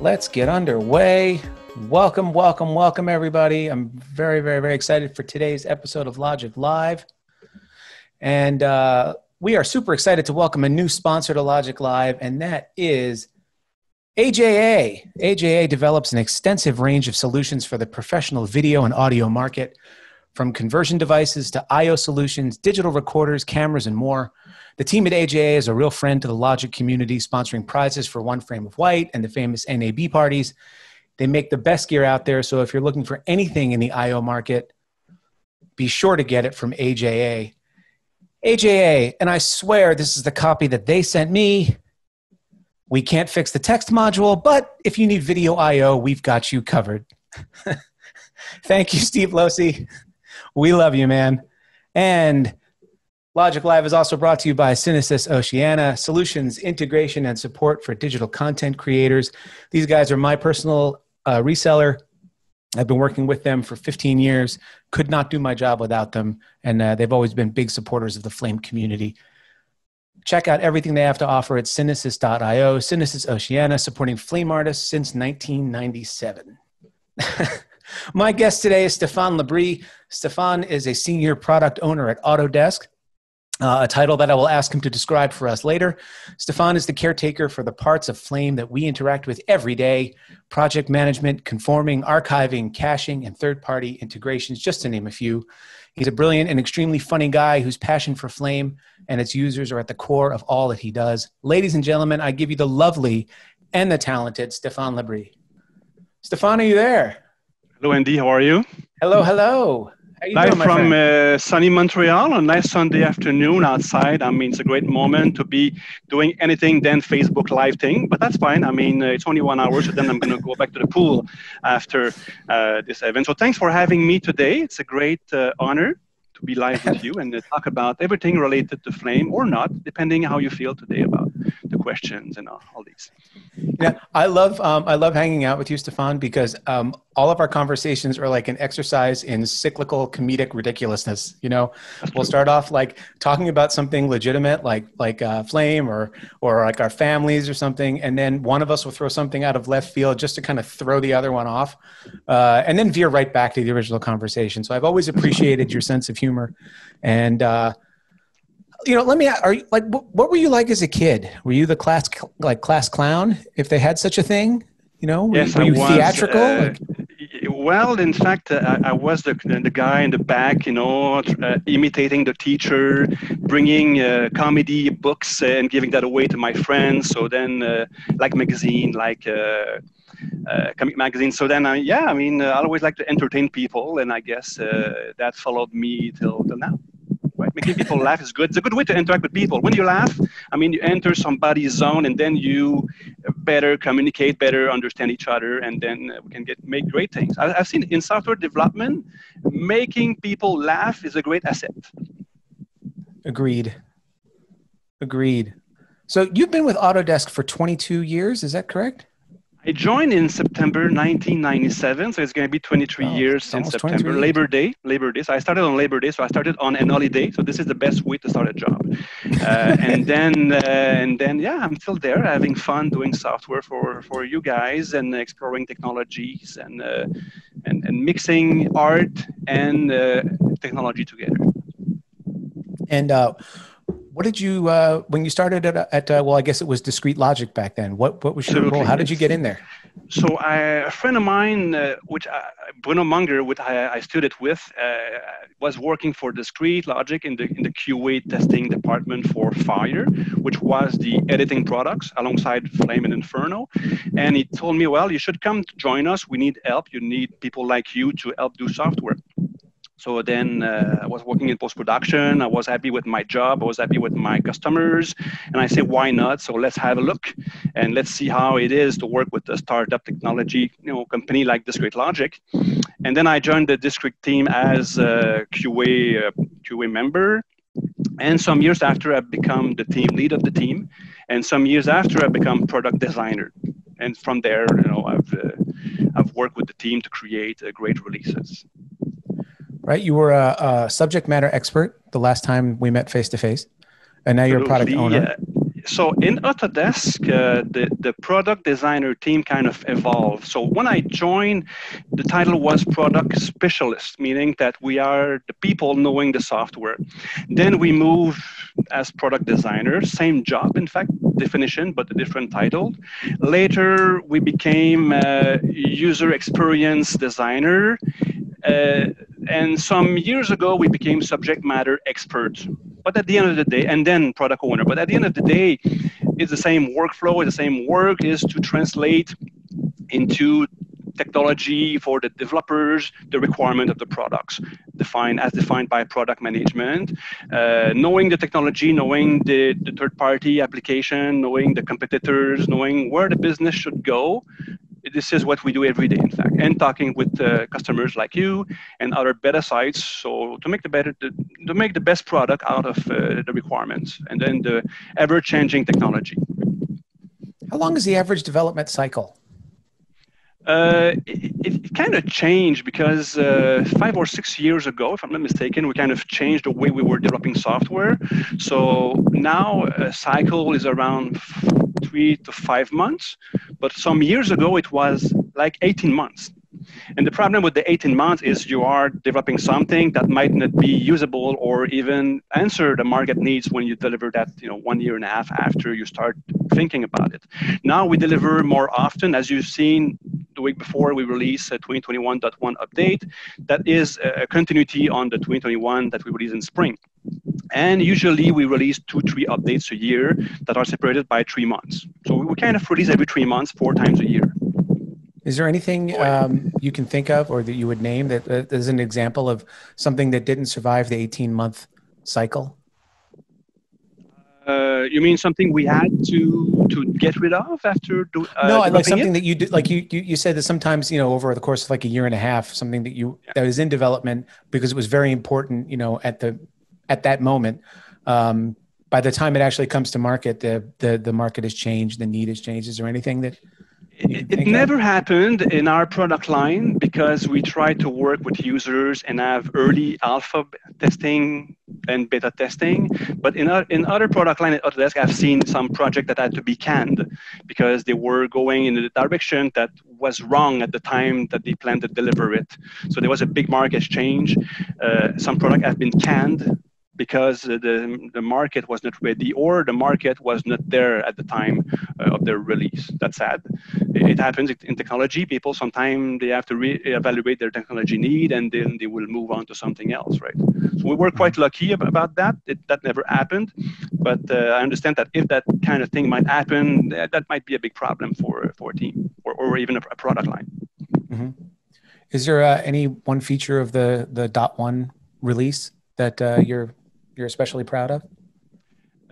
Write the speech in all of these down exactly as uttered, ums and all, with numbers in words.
Let's get underway. Welcome, welcome, welcome, everybody. I'm very, very, very excited for today's episode of Logik Live. And uh, we are super excited to welcome a new sponsor to Logik Live, and that is A J A. A J A develops an extensive range of solutions for the professional video and audio market, from conversion devices to I O solutions, digital recorders, cameras, and more. The team at A J A is a real friend to the Logik community, sponsoring prizes for One Frame of White and the famous N A B parties. They make the best gear out there, so if you're looking for anything in the I O market, be sure to get it from A J A. A J A, and I swear this is the copy that they sent me. We can't fix the text module, but if you need video I O, we've got you covered. Thank you, Steve Losey. We love you, man. And Logik Live is also brought to you by Cinesys Oceana, solutions, integration, and support for digital content creators. These guys are my personal uh, reseller. I've been working with them for fifteen years. Could not do my job without them. And uh, they've always been big supporters of the Flame community. Check out everything they have to offer at Cinesys dot i o. Cinesys Oceana, supporting Flame artists since nineteen ninety-seven. My guest today is Stéphane Labrie. Stéphane is a senior product owner at Autodesk, uh, a title that I will ask him to describe for us later. Stéphane is the caretaker for the parts of Flame that we interact with every day: project management, conforming, archiving, caching, and third-party integrations, just to name a few. He's a brilliant and extremely funny guy whose passion for Flame and its users are at the core of all that he does. Ladies and gentlemen, I give you the lovely and the talented Stéphane Labrie. Stéphane, are you there? Hello, Andy. How are you? Hello, hello. How you Live doing, from uh, sunny Montreal, a nice Sunday afternoon outside. I mean, it's a great moment to be doing anything than Facebook Live thing, but that's fine. I mean, uh, it's only one hour, so then I'm going to go back to the pool after uh, this event. So thanks for having me today. It's a great uh, honor to be live with you and to talk about everything related to Flame or not, depending how you feel today about the questions and all, all these. Yeah, I love um, I love hanging out with you, Stéphane, because um, all of our conversations are like an exercise in cyclical comedic ridiculousness. You know, we'll start off like talking about something legitimate, like like uh, Flame or or like our families or something, and then one of us will throw something out of left field just to kind of throw the other one off, uh, and then veer right back to the original conversation. So I've always appreciated your sense of humor, and. Uh, You know, let me ask, are you, like, what were you like as a kid? Were you the class, like class clown, if they had such a thing? You know, were, yes, were you I was, theatrical? Uh, like? Well, in fact, uh, I was the, the guy in the back, you know, uh, imitating the teacher, bringing uh, comedy books and giving that away to my friends. So then, uh, like magazine, like... Uh, Uh, comic magazine. So then, I, yeah, I mean, uh, I always like to entertain people, and I guess uh, that followed me till, till now. Right? Making people laugh is good. It's a good way to interact with people. When you laugh, I mean, you enter somebody's zone, and then you better communicate, better understand each other, and then we can get make great things. I, I've seen in software development, making people laugh is a great asset. Agreed. Agreed. So you've been with Autodesk for twenty-two years. Is that correct? I joined in September nineteen ninety-seven, so it's going to be twenty-three oh, years in September. Labor Day, Labor Day. So I started on Labor Day, so I started on an holiday. So this is the best way to start a job. Uh, and then, uh, and then, yeah, I'm still there, having fun doing software for, for you guys and exploring technologies and uh, and, and mixing art and uh, technology together. And. Uh, What did you, uh, when you started at, at uh, well, I guess it was Discrete Logik back then. What what was your role? How did you get in there? So I, a friend of mine, uh, which I, Bruno Munger, which I, I studied with, uh, was working for Discrete Logik in the in the Q A testing department for Fire, which was the editing products alongside Flame and Inferno. And he told me, well, you should come to join us. We need help. You need people like you to help do software. So then uh, I was working in post-production. I was happy with my job. I was happy with my customers. And I said, why not? So let's have a look and let's see how it is to work with a startup technology you know, company like Discrete Logik. And then I joined the Discrete team as a Q A, uh, Q A member. And some years after, I become the team lead of the team. And some years after, I become product designer. And from there, you know, I've, uh, I've worked with the team to create uh, great releases. Right, you were a, a subject matter expert the last time we met face to face, and now you're a product owner. Uh, so in Autodesk, uh, the, the product designer team kind of evolved. So when I joined, the title was product specialist, meaning that we are the people knowing the software. Then we moved as product designers, same job, in fact, definition, but a different title. Later, we became uh, user experience designer. Uh, and some years ago, we became subject matter expert. But at the end of the day, and then product owner, but at the end of the day, it's the same workflow, it's the same work is to translate into technology for the developers, the requirement of the products, defined as defined by product management, uh, knowing the technology, knowing the, the third-party application, knowing the competitors, knowing where the business should go. This is what we do every day, in fact, and talking with uh, customers like you and other beta sites, so to make the better, to, to make the best product out of uh, the requirements and then the ever-changing technology. How long is the average development cycle? Uh, it it kind of changed because uh, five or six years ago, if I'm not mistaken, we kind of changed the way we were developing software. So now a cycle is around three to five months, but some years ago it was like eighteen months. And the problem with the eighteen months is you are developing something that might not be usable or even answer the market needs when you deliver that, you know, one year and a half after you start thinking about it. Now we deliver more often, as you've seen the week before we release a twenty twenty-one point one update that is a continuity on the twenty twenty-one that we released in spring. And usually we release two, three updates a year that are separated by three months. So we kind of release every three months, four times a year. Is there anything um, you can think of or that you would name that uh, is an example of something that didn't survive the eighteen-month cycle? Uh, you mean something we had to to get rid of after do, uh, no, like something it? that you did, like you, you you said that sometimes, you know, over the course of like a year and a half, something that you yeah. that was in development because it was very important, you know, at the at that moment. Um, by the time it actually comes to market, the the the market has changed, the need has changed. Is there anything that? It, it never happened in our product line because we try to work with users and have early alpha testing and beta testing. But in, our, in other product line at Autodesk, I've seen some projects that had to be canned because they were going in the direction that was wrong at the time that they planned to deliver it. So there was a big market change. Uh, some products have been canned because the, the market was not ready or the market was not there at the time uh, of their release. That's sad. It happens in technology. People sometimes they have to re-evaluate their technology need and then they will move on to something else, right? So we were quite lucky about that. It, that never happened. But uh, I understand that if that kind of thing might happen, that, that might be a big problem for, for a team or, or even a, a product line. Mm-hmm. Is there uh, any one feature of the, the dot one release that uh, you're you're especially proud of?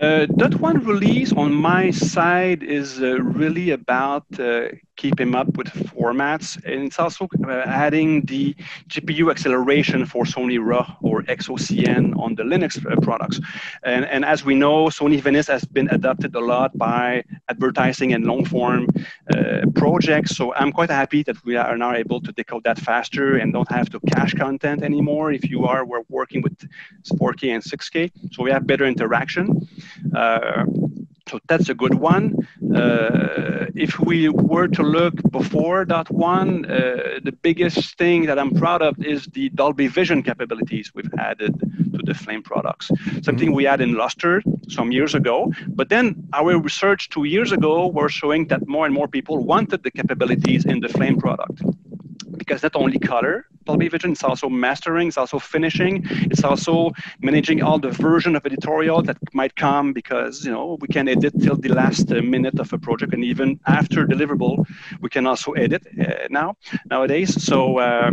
Uh, that one release on my side is uh, really about uh, keeping up with formats. And it's also uh, adding the G P U acceleration for Sony RAW or X O C N on the Linux uh, products. And, and as we know, Sony Venice has been adopted a lot by advertising and long-form uh, projects. So I'm quite happy that we are now able to decode that faster and don't have to cache content anymore. If you are, we're working with four K and six K. So we have better interaction. Uh, so that's a good one. Uh, if we were to look before that one, uh, the biggest thing that I'm proud of is the Dolby Vision capabilities we've added to the Flame products. Something we had in Luster some years ago, but then our research two years ago were showing that more and more people wanted the capabilities in the Flame product. Because not only color, Dolby Vision, it's also mastering, it's also finishing, it's also managing all the version of editorial that might come because, you know, we can edit till the last minute of a project and even after deliverable, we can also edit uh, now, nowadays. So uh,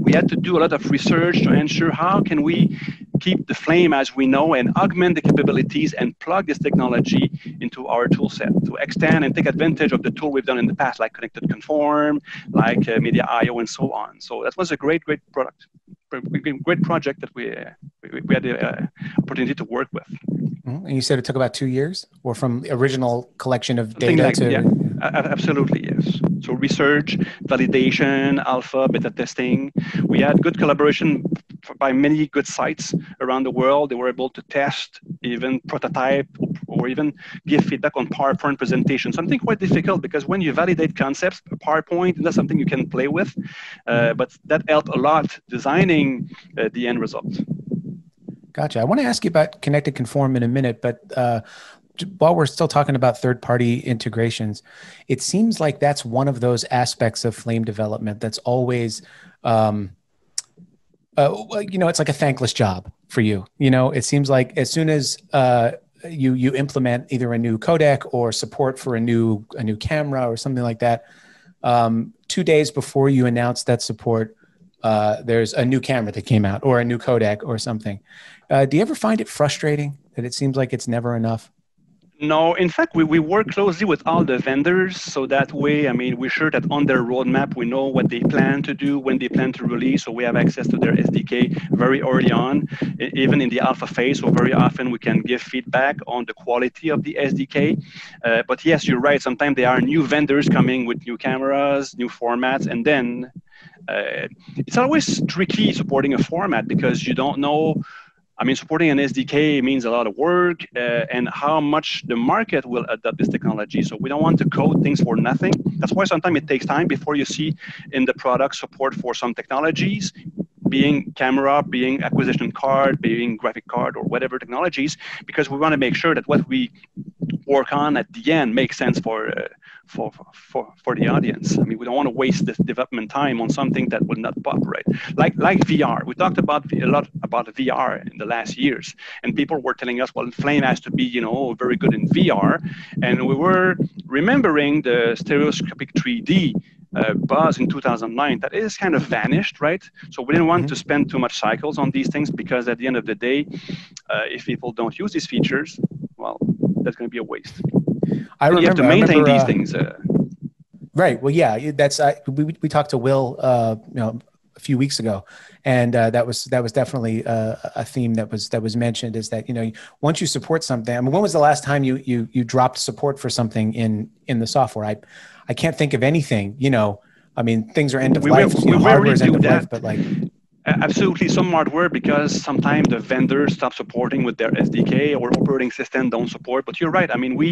we had to do a lot of research to ensure how can we keep the Flame as we know and augment the capabilities and plug this technology into our tool set to extend and take advantage of the tool we've done in the past, like Connected Conform, like uh, Media dot I O, and so on. So that was a great, great product, great project that we, uh, we, we had the uh, opportunity to work with. Mm-hmm. And you said it took about two years or from original collection of Something data like, to... Yeah, absolutely, yes. So research, validation, alpha, beta testing. We had good collaboration by many good sites around the world. They were able to test, even prototype, or even give feedback on PowerPoint presentation. Something quite difficult, because when you validate concepts, PowerPoint is not something you can play with, uh, but that helped a lot designing uh, the end result. Gotcha. I want to ask you about Connected Conform in a minute, but uh, while we're still talking about third-party integrations, it seems like that's one of those aspects of Flame development that's always, um, uh, you know, it's like a thankless job for you. You know, it seems like as soon as uh, you you implement either a new codec or support for a new a new camera or something like that, um, two days before you announce that support, Uh, there's a new camera that came out or a new codec or something. Uh, do you ever find it frustrating that it seems like it's never enough? No, in fact, we, we work closely with all the vendors. So that way, I mean, we're sure that on their roadmap, we know what they plan to do, when they plan to release. So we have access to their S D K very early on, even in the alpha phase. So very often we can give feedback on the quality of the S D K. Uh, but yes, you're right. Sometimes there are new vendors coming with new cameras, new formats, and then Uh, it's always tricky supporting a format, because you don't know, I mean, supporting an S D K means a lot of work uh, and how much the market will adopt this technology. So we don't want to code things for nothing. That's why sometimes it takes time before you see in the product support for some technologies, being camera, being acquisition card, being graphic card, or whatever technologies, because we want to make sure that what we work on at the end makes sense for uh, for, for for the audience. I mean, we don't want to waste this development time on something that will not pop right. Like like V R, we talked about a lot about V R in the last years, and people were telling us, well, Flame has to be, you know, very good in V R, and we were remembering the stereoscopic three D Uh, buzz in two thousand nine that is kind of vanished, right? So we didn't want mm-hmm. to spend too much cycles on these things, because at the end of the day, uh, if people don't use these features, well, that's going to be a waste. I remember, you have to maintain remember, uh, these things. Uh, right. Well, yeah, that's I, we we talked to Will, uh, you know, a few weeks ago, and uh, that was that was definitely uh, a theme that was that was mentioned, is that, you know, once you support something, I mean, when was the last time you you you dropped support for something in in the software? I. I can't think of anything, you know, I mean, things are end of we life, will, you know, hardware is end of that. life, but like. Absolutely, some hardware, because sometimes the vendors stop supporting with their S D K, or operating system don't support. But you're right. I mean, we,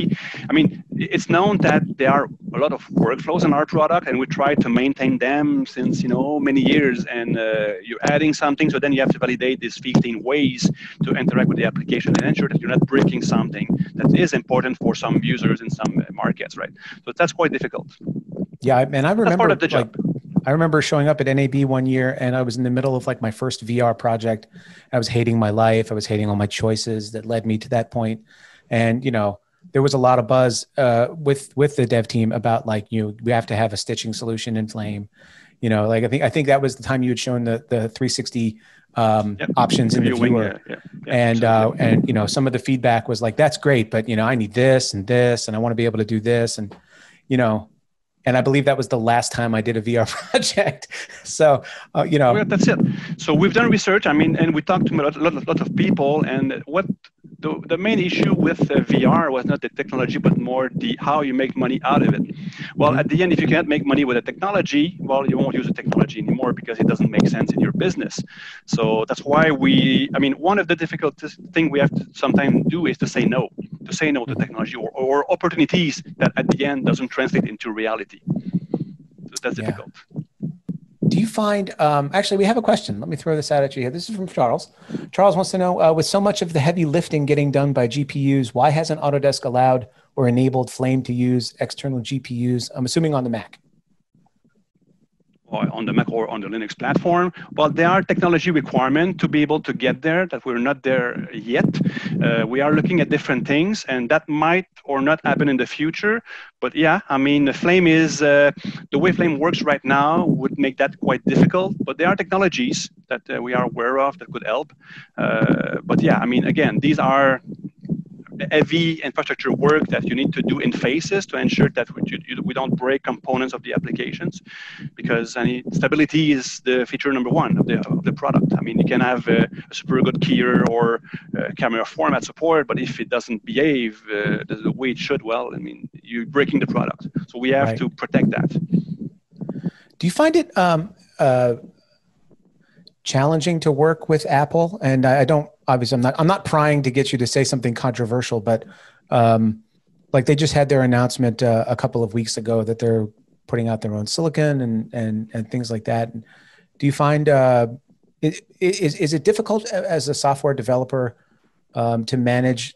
I mean, it's known that there are a lot of workflows in our product, and we try to maintain them since, you know, many years. And uh, you're adding something, so then you have to validate these fifteen ways to interact with the application and ensure that you're not breaking something that is important for some users in some markets, right? So that's quite difficult. Yeah, and I remember that's part of the job. Like, I remember showing up at N A B one year, and I was in the middle of like my first V R project. I was hating my life. I was hating all my choices that led me to that point. And, you know, there was a lot of buzz uh, with, with the dev team about like, you know, we have to have a stitching solution in Flame. You know, like I think, I think that was the time you had shown the, the three sixty um, yep. options in the viewer. Yeah, yeah, yeah. And, uh, and, you know, some of the feedback was like, that's great, but, you know, I need this and this, and I want to be able to do this. And, you know, And I believe that was the last time I did a V R project. So, uh, you know. Well, that's it. So we've done research, I mean, and we talked to a lot, lot, lot of people. And what the, the main issue with uh, V R was not the technology, but more the how you make money out of it. Well, at the end, if you can't make money with the technology, well, you won't use the technology anymore, because it doesn't make sense in your business. So that's why we, I mean, one of the difficult things we have to sometimes do is to say no. To say no to technology, or, or opportunities that at the end doesn't translate into reality. So that's yeah. difficult. Do you find, um, actually, we have a question. Let me throw this out at you here. This is from Charles. Charles wants to know, uh, with so much of the heavy lifting getting done by G P Us, why hasn't Autodesk allowed or enabled Flame to use external G P Us, I'm assuming on the Mac? Or on the Mac or on the Linux platform. Well, there are technology requirements to be able to get there that we're not there yet. Uh, we are looking at different things, and that might or not happen in the future. But yeah, I mean, the Flame is, uh, the way Flame works right now would make that quite difficult, but there are technologies that uh, we are aware of that could help. Uh, but yeah, I mean, again, these are heavy infrastructure work that you need to do in phases to ensure that we, you, we don't break components of the applications, because I mean, stability is the feature number one of the, of the product. I mean, you can have a, a super good keyer or uh, camera format support, but if it doesn't behave uh, the way it should, well, I mean, you're breaking the product. So we have right. to protect that. Do you find it um, uh, challenging to work with Apple? And I don't, obviously, I'm not, I'm not prying to get you to say something controversial, but Um, like they just had their announcement uh, a couple of weeks ago that they're putting out their own silicon and and and things like that. Do you find uh, it, is is it difficult as a software developer um, to manage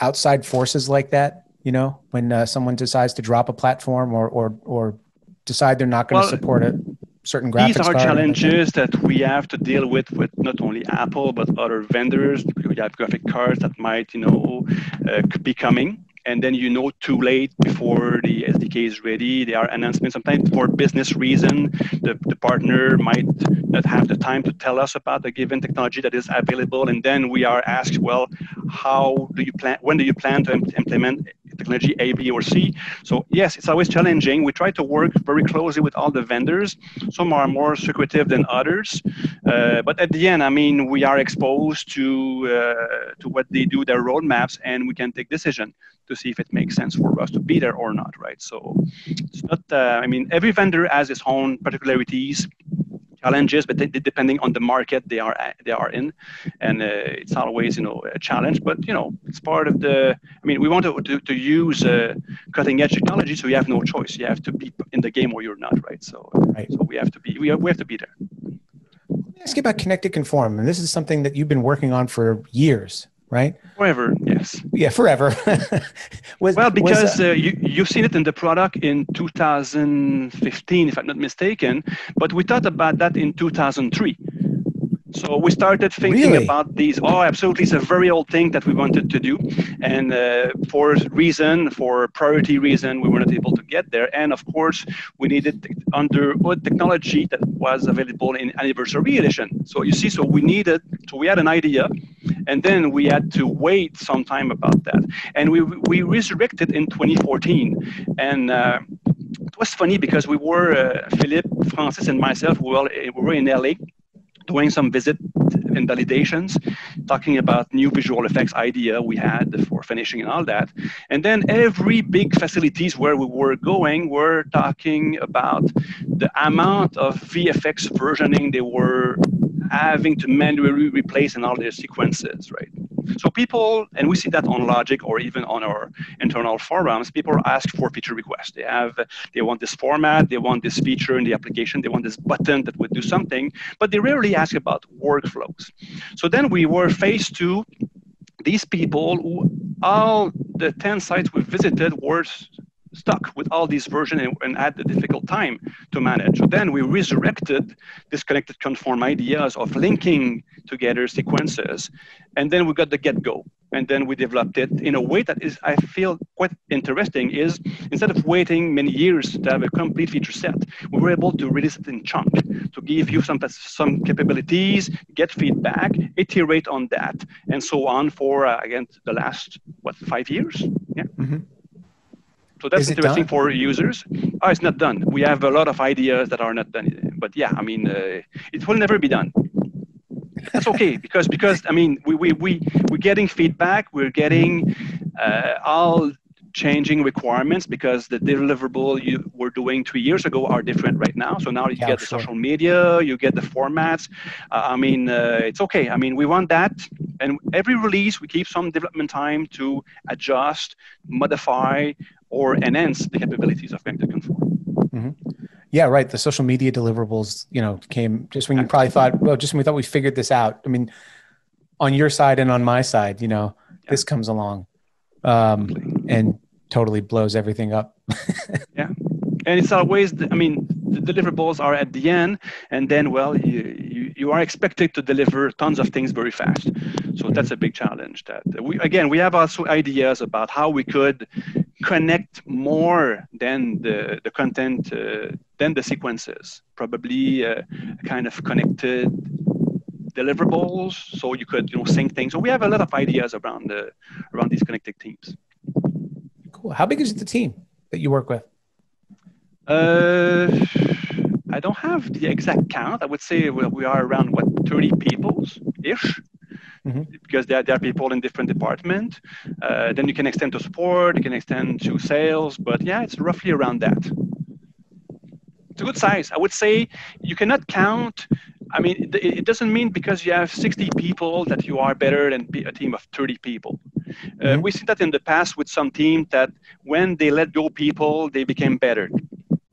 outside forces like that? You know, when uh, someone decides to drop a platform or or or decide they're not going to well, support a certain graphics. These are card. Challenges that we have to deal with with not only Apple but other vendors. We have graphic cards that might you know uh, be coming. And then you know too late before the S D K is ready. There are announcements sometimes for business reason. The, the partner might not have the time to tell us about the given technology that is available. And then we are asked, well, how do you plan? When do you plan to implement technology A, B, or C? So yes, it's always challenging. We try to work very closely with all the vendors. Some are more secretive than others. Uh, but at the end, I mean, we are exposed to uh, to what they do, their roadmaps, and we can take decision to see if it makes sense for us to be there or not, right? So it's not, uh, I mean, every vendor has its own particularities, challenges, but they, they, depending on the market they are they are in. And uh, it's always, you know, a challenge, but, you know, it's part of the, I mean, we want to, to, to use uh, cutting edge technology, so you have no choice. You have to be in the game or you're not, right? So, right. so we have to be, we have, we have to be there. Let me ask you about Connected Conform. And this is something that you've been working on for years. Right? Forever, yes. Yeah, forever. was, well, because was, uh, uh, you, you've seen it in the product in two thousand fifteen, if I'm not mistaken, but we thought about that in two thousand three. So we started thinking really? about these. Oh, absolutely. It's a very old thing that we wanted to do. And uh, for reason, for priority reason, we were not able to get there. And of course, we needed under what technology that was available in anniversary edition. So you see, so we needed, so we had an idea, and then we had to wait some time about that. And we, we resurrected in twenty fourteen. And uh, it was funny because we were, uh, Philippe, Francis, and myself, we were, we were in L A, doing some visit and validations, talking about new visual effects idea we had for finishing and all that. And then every big facilities where we were going were talking about the amount of V F X versioning they were having to manually replace in all their sequences, right? So people, and we see that on Logik or even on our internal forums, people ask for feature requests. They have, they want this format, they want this feature in the application, they want this button that would do something, but they rarely ask about workflows. So then we were faced to these people who all the ten sites we visited were stuck with all these versions and, and had a difficult time to manage. So then we resurrected this Connected Conform ideas of linking together sequences, and then we got the get-go. And then we developed it in a way that is, I feel, quite interesting, is instead of waiting many years to have a complete feature set, we were able to release it in chunk to give you some, some capabilities, get feedback, iterate on that, and so on for, uh, again, the last, what, five years? Yeah. Mm-hmm. So that's interesting done? for users. Oh, it's not done. We have a lot of ideas that are not done. But yeah, I mean, uh, it will never be done. That's okay, because, because I mean, we, we, we, we're getting feedback. We're getting uh, all changing requirements because the deliverable you were doing three years ago are different right now. So now you yeah, get the sure. social media, you get the formats. Uh, I mean, uh, it's okay. I mean, we want that. And every release, we keep some development time to adjust, modify, or enhance the capabilities of Connected Conform. Mm-hmm. Yeah, right. The social media deliverables, you know, came just when you probably thought, well, just when we thought we figured this out. I mean, on your side and on my side, you know, yeah. this comes along um, totally. and totally blows everything up. yeah. And it's always, I mean, the deliverables are at the end, and then, well, you, you, you are expected to deliver tons of things very fast. So that's a big challenge. That we, again, we have also ideas about how we could connect more than the, the content, uh, than the sequences, probably uh, kind of connected deliverables. So you could, you know, sync things. So we have a lot of ideas around, the, around these connected teams. Cool. How big is the team that you work with? Uh, I don't have the exact count. I would say we are around, what, thirty people-ish, mm-hmm. because there, there are people in different departments. Uh, then you can extend to support, you can extend to sales, but yeah, it's roughly around that. It's a good size. I would say you cannot count. I mean, it, it doesn't mean because you have sixty people that you are better than a team of thirty people. Uh, we've seen that in the past with some teams that when they let go people, they became better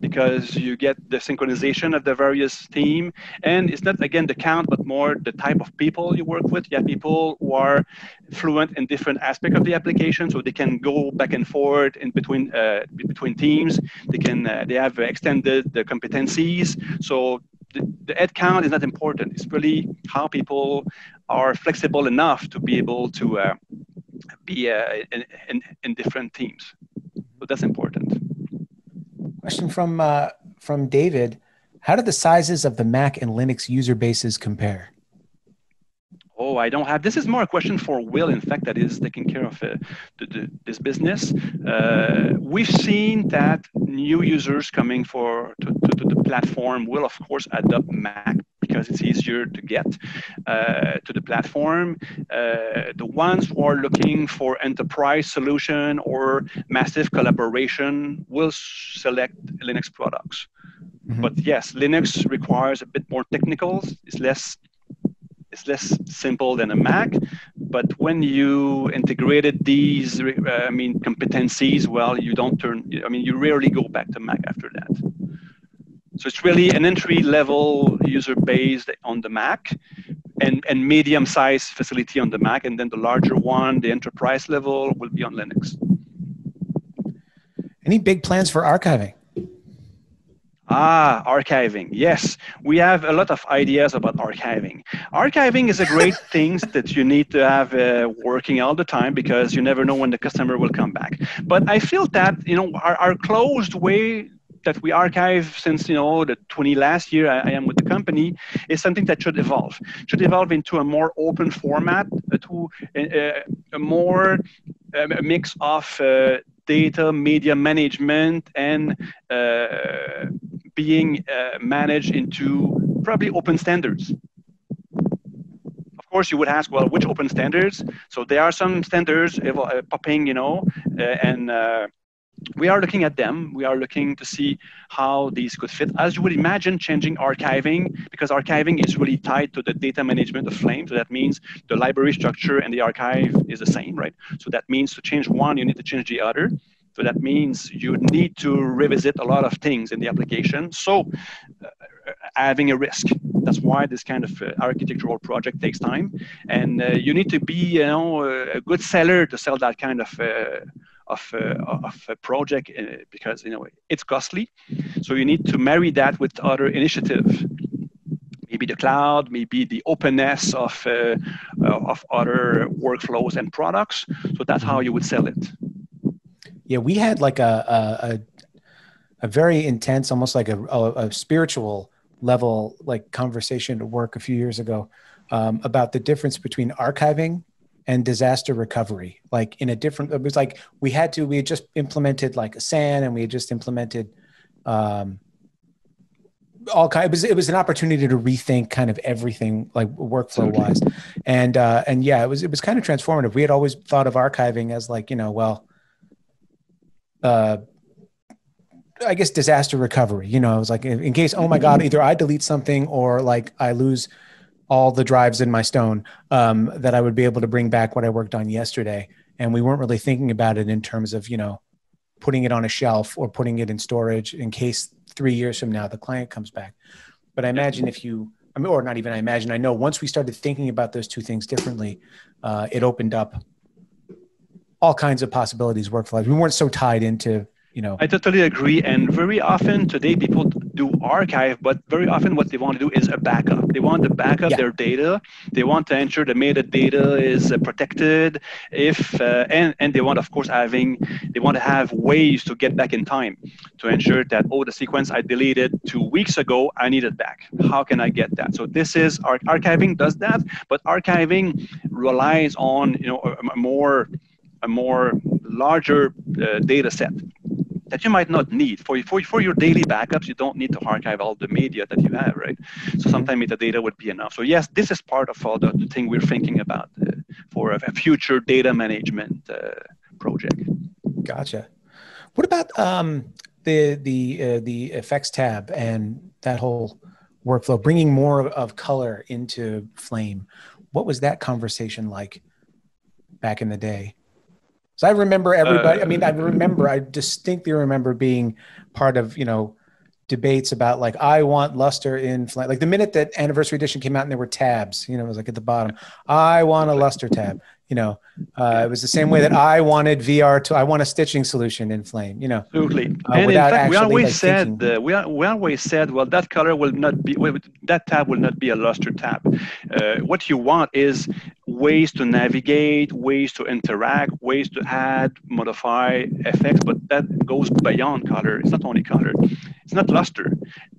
because you get the synchronization of the various team. And it's not, again, the count, but more the type of people you work with. You have people who are fluent in different aspects of the application, so they can go back and forth in between uh, between teams. They can uh, they have extended the competencies. So the, the head count is not important. It's really how people are flexible enough to be able to uh, be uh, in, in, in different teams. So that's important. Question from uh, from David: how do the sizes of the Mac and Linux user bases compare? Oh, I don't have. This is more a question for Will, in fact, that is taking care of uh, the, the, this business. Uh, we've seen that new users coming for to, to, to the platform will, of course, adopt Mac because it's easier to get uh, to the platform. Uh, the ones who are looking for enterprise solution or massive collaboration will select Linux products. Mm-hmm. But yes, Linux requires a bit more technicals. It's less It's less simple than a Mac, but when you integrated these, uh, I mean, competencies, well, you don't turn, I mean, you rarely go back to Mac after that. So it's really an entry-level user base on the Mac and, and medium-sized facility on the Mac, and then the larger one, the enterprise level, will be on Linux. Any big plans for archiving? Ah, archiving. Yes, we have a lot of ideas about archiving. Archiving is a great thing that you need to have uh, working all the time because you never know when the customer will come back. But I feel that, you know, our, our closed way that we archive since, you know, the twenty last year I, I am with the company is something that should evolve. Should evolve into a more open format, uh, to uh, a more uh, a mix of uh, data, media management, and uh, being uh, managed into probably open standards. Of course, you would ask, well, which open standards? So there are some standards uh, popping, you know, uh, and uh, we are looking at them. We are looking to see how these could fit. As you would imagine, changing archiving, because archiving is really tied to the data management of Flame. So that means the library structure and the archive is the same, right? So that means to change one, you need to change the other. So that means you need to revisit a lot of things in the application. So uh, having a risk. That's why this kind of uh, architectural project takes time. And uh, you need to be, you know, a good seller to sell that kind of uh, Of, uh, of a project uh, because, you know, it's costly. So you need to marry that with other initiatives, maybe the cloud, maybe the openness of, uh, of other workflows and products. So that's how you would sell it. Yeah, we had like a, a, a very intense, almost like a, a, a spiritual level, like conversation at work a few years ago um, about the difference between archiving and disaster recovery, like in a different, it was like we had to, we had just implemented like a S A N and we had just implemented um, all kinds, it was, it was an opportunity to rethink kind of everything like workflow wise. And, uh, and yeah, it was, it was kind of transformative. We had always thought of archiving as like, you know, well, uh, I guess disaster recovery, you know, it was like in, in case, oh my God, either I delete something or like I lose all the drives in my stone, um, that I would be able to bring back what I worked on yesterday. And we weren't really thinking about it in terms of, you know, putting it on a shelf or putting it in storage in case three years from now, the client comes back. But I imagine if you, I mean, or not even, I imagine, I know once we started thinking about those two things differently, uh, it opened up all kinds of possibilities, workflows. We weren't so tied into, you know. I totally agree. And very often today, people do archive, but very often what they want to do is a backup. They want to back up yeah. their data. They want to ensure the metadata is protected. If uh, and and they want, of course, having they want to have ways to get back in time to ensure that oh, the sequence I deleted two weeks ago, I need it back. How can I get that? So this is ar archiving does that, but archiving relies on you know a, a more a more larger uh, data set that you might not need. For, for, for your daily backups, you don't need to archive all the media that you have, right? So sometimes metadata would be enough. So yes, this is part of all the, the thing we're thinking about uh, for a, a future data management uh, project. Gotcha. What about um, the, the, uh, the effects tab and that whole workflow, bringing more of color into Flame? What was that conversation like back in the day? So I remember everybody, uh, I mean, I remember, I distinctly remember being part of, you know, debates about like, I want Luster in Flame. Like the minute that Anniversary Edition came out and there were tabs, you know, it was like at the bottom, I want a Luster tab, you know, uh, it was the same way that I wanted V R to, I want a stitching solution in Flame, you know. Absolutely. Uh, and in fact, we always like, said, uh, we, we always said, well, that color will not be, well, that tab will not be a Luster tab. Uh, what you want is ways to navigate, ways to interact, ways to add, modify effects, but that goes beyond color. It's not only color. It's not Luster.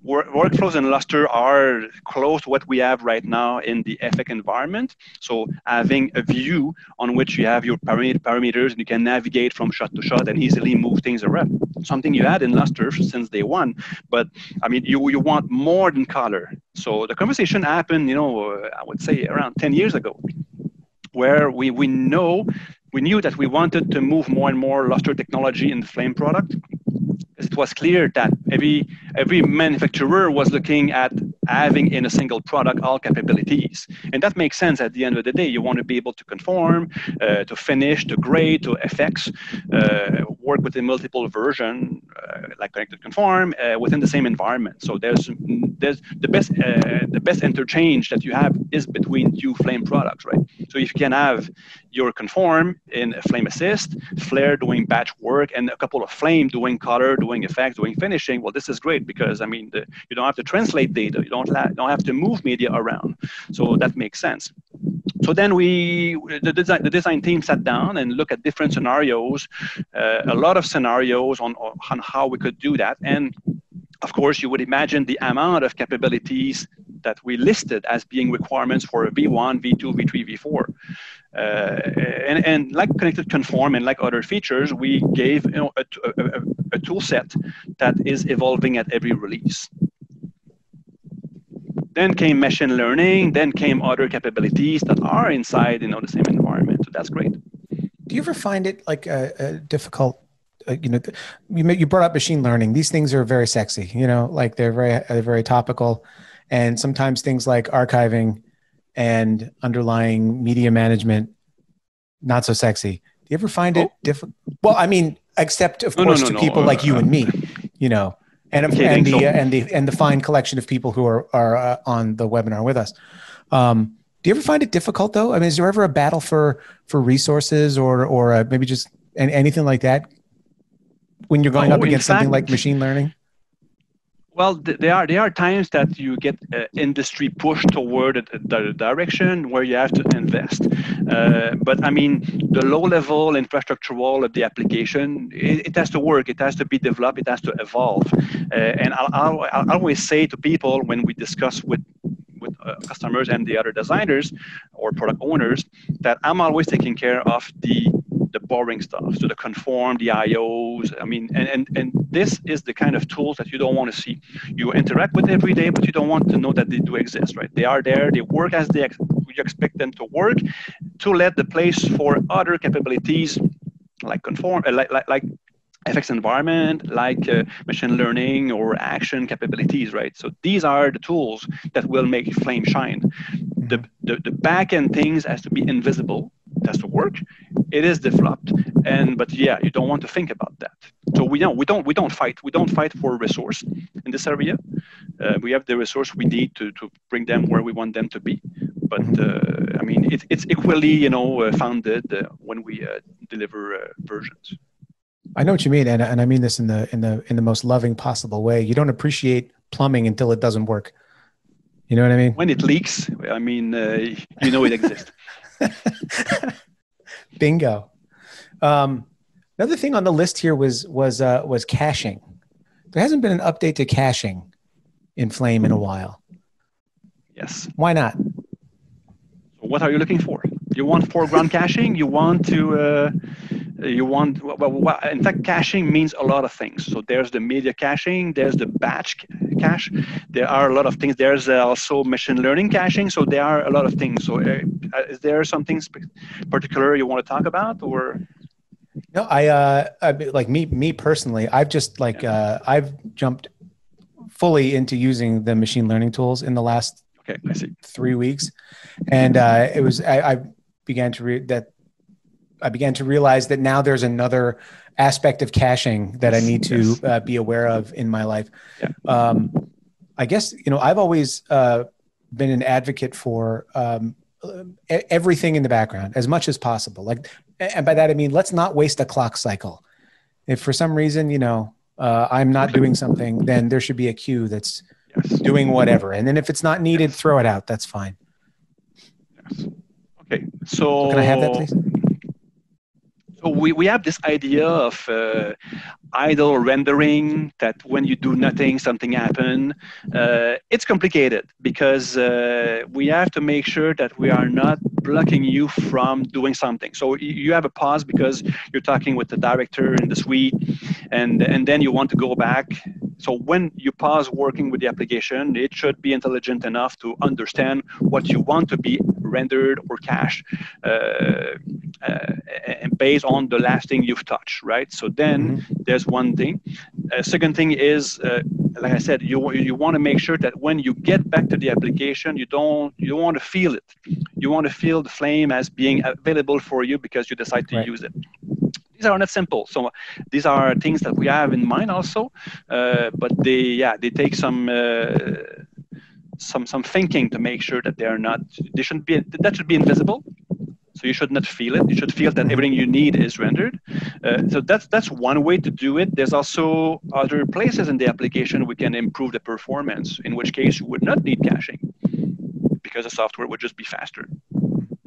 Work, workflows in Luster are close to what we have right now in the F X environment. So having a view on which you have your parameters and you can navigate from shot to shot and easily move things around. Something you had in Luster since day one. But I mean, you, you want more than color. So the conversation happened, you know, I would say around ten years ago, where we, we know, we knew that we wanted to move more and more Luster technology in the Flame product. It was clear that every, every manufacturer was looking at having in a single product all capabilities. And that makes sense at the end of the day. You want to be able to conform, uh, to finish, to grade, to effects, uh, work within multiple versions, uh, like Connected Conform, uh, within the same environment. So there's, there's the, best, uh, the best interchange that you have is between two Flame products, right? So if you can have your Conform in Flame Assist, Flare doing batch work, and a couple of Flame doing color, doing effects, doing finishing, well, this is great because, I mean, the, you don't have to translate data. You don't, la don't have to move media around. So that makes sense. So then we, the design, the design team sat down and looked at different scenarios, uh, a lot of scenarios on, on how we could do that. And of course, you would imagine the amount of capabilities that we listed as being requirements for a V one, V two, V three, V four. Uh, and, and like Connected Conform and like other features, we gave you know, a, a, a tool set that is evolving at every release. Then came machine learning, then came other capabilities that are inside you know, the same environment. So that's great. Do you ever find it like a, a difficult Uh, you know, you you brought up machine learning. These things are very sexy, you know, like they're very, they're very topical. And sometimes things like archiving and underlying media management, not so sexy. Do you ever find oh. it different? Well, I mean, except of no, course no, no, to no. people uh, like you uh, and me, you know, and, okay, and the, so. uh, and the, and the fine collection of people who are, are uh, on the webinar with us. Um, do you ever find it difficult though? I mean, is there ever a battle for, for resources or, or uh, maybe just an, anything like that? When you're going oh, up against fact, something like machine learning? Well, th there are there are times that you get uh, industry pushed toward a, a, a direction where you have to invest. Uh, but I mean, the low-level infrastructural of the application, it, it has to work, it has to be developed, it has to evolve. Uh, and I'll, I'll, I'll always say to people when we discuss with with uh, customers and the other designers or product owners that I'm always taking care of the the boring stuff, so the Conform, the I Os, I mean, and, and, and this is the kind of tools that you don't want to see. You interact with every day, but you don't want to know that they do exist, right? They are there, they work as they ex you expect them to work, to let the place for other capabilities like Conform, uh, like, like, like F X environment, like uh, machine learning or action capabilities, right? So these are the tools that will make Flame shine. The, the, the back-end things has to be invisible. It has to work. It is developed, and but yeah, you don't want to think about that. So we don't, we don't, we don't fight. We don't fight for resource in this area. Uh, we have the resource we need to to bring them where we want them to be. But uh, I mean, it, it's equally you know uh, founded uh, when we uh, deliver uh, versions. I know what you mean, and and I mean this in the in the in the most loving possible way. You don't appreciate plumbing until it doesn't work. You know what I mean? When it leaks, I mean, uh, you know it exists. Bingo. Um, another thing on the list here was was uh, was caching. There hasn't been an update to caching in Flame in a while. Yes. Why not? What are you looking for? You want foreground caching? You want to? Uh, you want? Well, well, in fact, caching means a lot of things. So there's the media caching. There's the batch cache. There are a lot of things. There's also machine learning caching. So there are a lot of things. So uh, is there something particular you want to talk about, or? No, I, uh, I like me me personally. I've just like yeah. uh, I've jumped fully into using the machine learning tools in the last. Okay, I see. Three weeks, and uh, it was I. I began to read that I began to realize that now there's another aspect of caching that I need to yes. uh, be aware of in my life. Yeah. Um, I guess, you know, I've always uh, been an advocate for um, everything in the background as much as possible. Like, and by that, I mean, let's not waste a clock cycle. If for some reason, you know, uh, I'm not doing something, then there should be a queue that's yes. doing whatever. And then if it's not needed, yes. throw it out. That's fine. Yes. Okay. So, so can I have that, please? So we, we have this idea of uh, idle rendering, that when you do nothing, something happens. Uh, it's complicated because uh, we have to make sure that we are not blocking you from doing something. So you have a pause because you're talking with the director in the suite, and, and then you want to go back. So when you pause working with the application, it should be intelligent enough to understand what you want to be rendered or cached uh, uh, and based on the last thing you've touched, right? So then mm-hmm. there's one thing. Uh, second thing is, uh, like I said, you you want to make sure that when you get back to the application, you don't you don't want to feel it. You want to feel the Flame as being available for you because you decide to right. use it. These are not simple. So these are things that we have in mind also, uh, but they yeah they take some uh, some some thinking to make sure that they are not they shouldn't be that should be invisible. So you should not feel it. You should feel that everything you need is rendered. Uh, so that's that's one way to do it. There's also other places in the application we can improve the performance, in which case you would not need caching because the software would just be faster.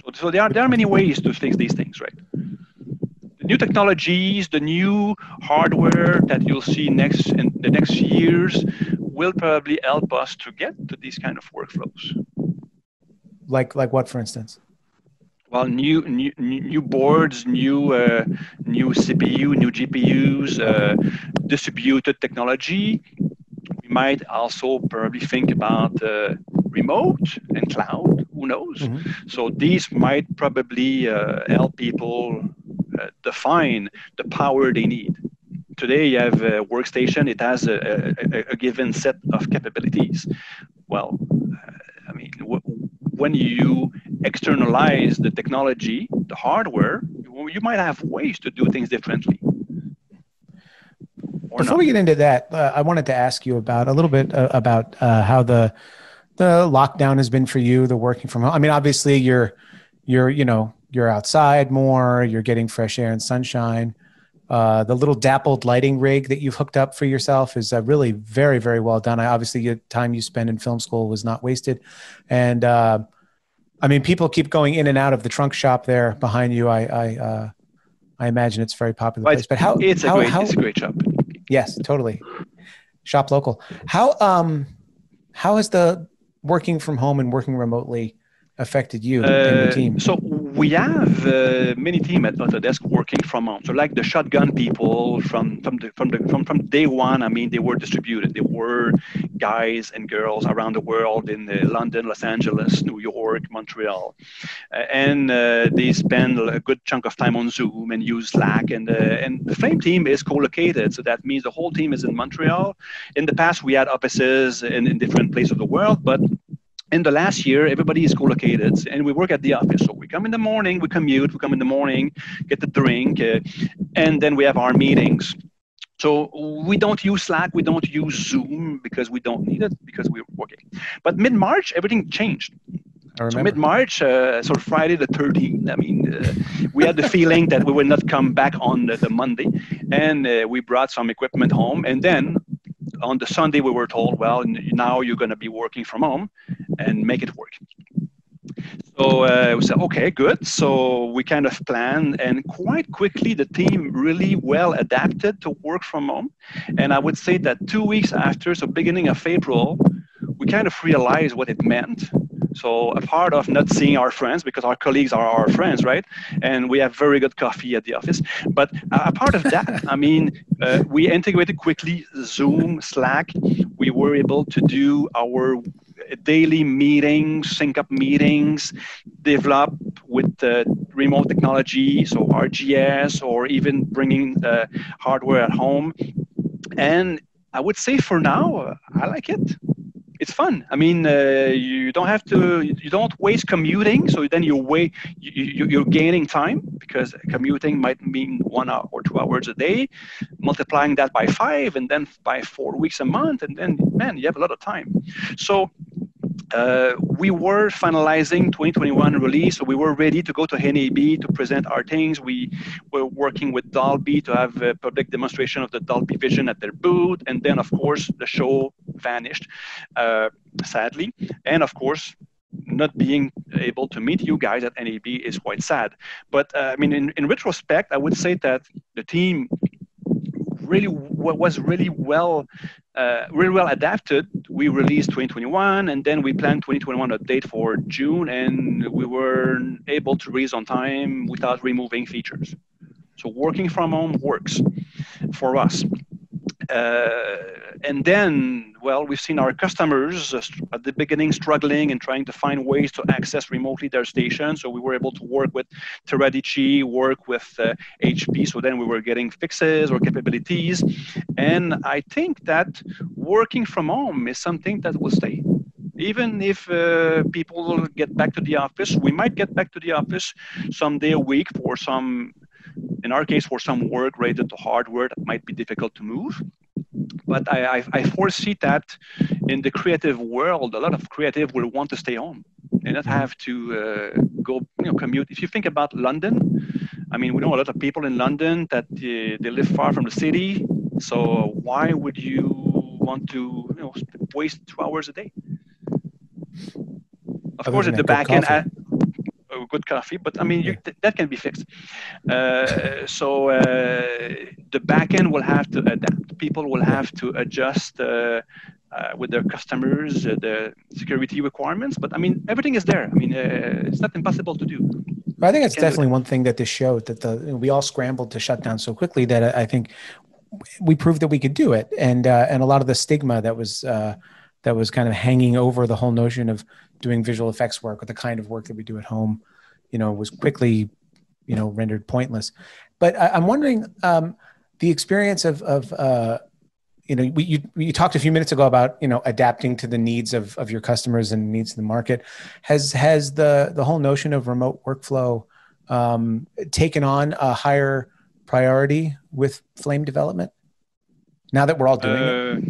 So, so there are there are many ways to fix these things, right? The new technologies, the new hardware that you'll see next in the next years will probably help us to get to these kind of workflows. Like like what, for instance? Well, new new new boards, new uh, new C P U, new G P Us, uh, distributed technology. We might also probably think about uh, remote and cloud. Who knows? Mm-hmm. So these might probably uh, help people uh, define the power they need. Today, you have a workstation. It has a, a, a given set of capabilities. Well, uh, I mean. W- When you externalize the technology, the hardware, you might have ways to do things differently. Before we get into that, uh, I wanted to ask you about a little bit uh, about uh, how the the lockdown has been for you, the working from home. I mean, obviously you're you're you know you're outside more, you're getting fresh air and sunshine. Uh, the little dappled lighting rig that you've hooked up for yourself is uh, really very, very well done. I, obviously, the time you spend in film school was not wasted. And uh, I mean, people keep going in and out of the trunk shop there behind you. I I, uh, I imagine it's a very popular place. But how it's a how, great how, it's a great shop. Yes, totally. Shop local. How um how has the working from home and working remotely affected you uh, and your team? So we have uh, many teams at Autodesk working from home. So like the Shotgun people from from the, from, the, from from day one, I mean, they were distributed. They were guys and girls around the world in uh, London, Los Angeles, New York, Montreal. Uh, and uh, they spend a good chunk of time on Zoom and use Slack. And, uh, and the Flame team is co-located. So that means the whole team is in Montreal. In the past, we had offices in, in different places of the world, but in the last year, everybody is co-located, and we work at the office. So we come in the morning, we commute, we come in the morning, get the drink, uh, and then we have our meetings. So we don't use Slack, we don't use Zoom because we don't need it, because we're working. But mid-March, everything changed. I remember. So mid-March, uh, so Friday the thirteenth, I mean, uh, we had the feeling that we would not come back on the, the Monday, and uh, we brought some equipment home, and then on the Sunday, we were told, well, now you're going to be working from home and make it work. So uh, we said, okay, good. So we kind of planned, and quite quickly, the team really well adapted to work from home. And I would say that two weeks after, so beginning of April, we kind of realized what it meant. So a part of not seeing our friends, because our colleagues are our friends, right? And we have very good coffee at the office. But a part of that, I mean, uh, we integrated quickly Zoom, Slack. We were able to do our daily meetings, sync up meetings, develop with uh, remote technology, so R G S, or even bringing uh, hardware at home. And I would say for now, I like it. it's fun. I mean, uh, you don't have to, you don't waste commuting. So then you're way, you, you're gaining time, because commuting might mean one hour or two hours a day, multiplying that by five and then by four weeks a month. And then, man, you have a lot of time. So uh, we were finalizing twenty twenty-one release. So we were ready to go to N A B to present our things. We were working with Dolby to have a public demonstration of the Dolby Vision at their booth. And then, of course, the show vanished, uh, sadly. And of course, not being able to meet you guys at N A B is quite sad. But uh, I mean, in, in retrospect, I would say that the team really was really well, uh, really well adapted. We released twenty twenty-one, and then we planned twenty twenty-one update for June, and we were able to release on time without removing features. So working from home works for us. Uh, and then, well, we've seen our customers uh, at the beginning struggling and trying to find ways to access remotely their station. So we were able to work with Teradici, work with uh, H P. So then we were getting fixes or capabilities. And I think that working from home is something that will stay. Even if uh, people get back to the office, we might get back to the office someday a week for some, in our case, for some work related to hardware that might be difficult to move. But I, I, I foresee that in the creative world, a lot of creative will want to stay home and not have to uh, go, you know, commute. If you think about London, I mean, we know a lot of people in London that uh, they live far from the city. So why would you want to, you know, waste two hours a day? Of course, at the back end, I, good coffee, but I mean, you, th that can be fixed. Uh, so uh, the backend will have to adapt. People will have to adjust uh, uh, with their customers, uh, the security requirements. But I mean, everything is there. I mean, uh, it's not impossible to do. But I think it's definitely one thing that this showed, that the, we all scrambled to shut down so quickly that I think we proved that we could do it. And, uh, and a lot of the stigma that was, uh, that was kind of hanging over the whole notion of doing visual effects work or the kind of work that we do at home, you know, was quickly, you know, rendered pointless. But I, I'm wondering um, the experience of, of uh, you know, we, you, you talked a few minutes ago about, you know, adapting to the needs of, of your customers and needs of the market. Has, has the, the whole notion of remote workflow um, taken on a higher priority with Flame development now that we're all doing uh... it?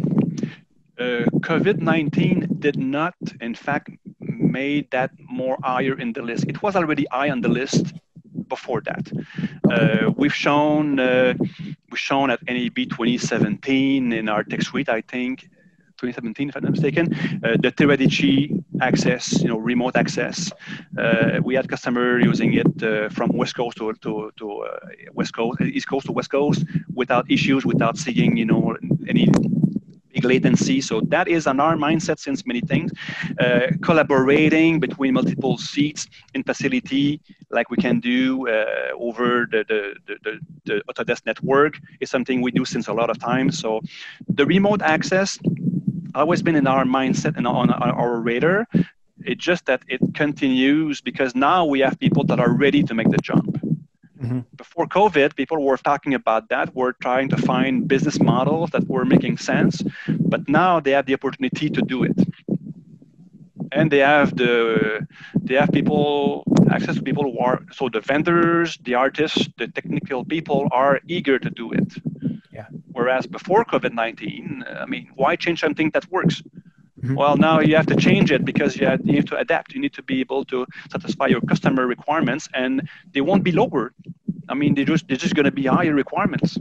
Uh, COVID nineteen did not, in fact, made that more higher in the list. It was already high on the list before that. Uh, we've shown uh, we've shown at N A B twenty seventeen in our tech suite, I think, twenty seventeen, if I'm not mistaken, uh, the Teradici access, you know, remote access. Uh, we had customer using it uh, from West Coast to, to, to uh, West Coast, East Coast to West Coast, without issues, without seeing, you know, any latency. So that is on our mindset since many things. Uh, collaborating between multiple seats in facility, like we can do uh, over the, the, the, the Autodesk network, is something we do since a lot of time. So the remote access always been in our mindset and on our, our radar. It's just that it continues because now we have people that are ready to make the jump. Mm-hmm. Before COVID, people were talking about that. We're trying to find business models that were making sense, but now they have the opportunity to do it, and they have the they have people access to people who are so the vendors, the artists, the technical people are eager to do it. Yeah. Whereas before COVID nineteen, I mean, why change something that works? Mm-hmm. Well, now you have to change it because you have, you have to adapt. You need to be able to satisfy your customer requirements, and they won't be lower. I mean, they just they're just going to be higher requirements.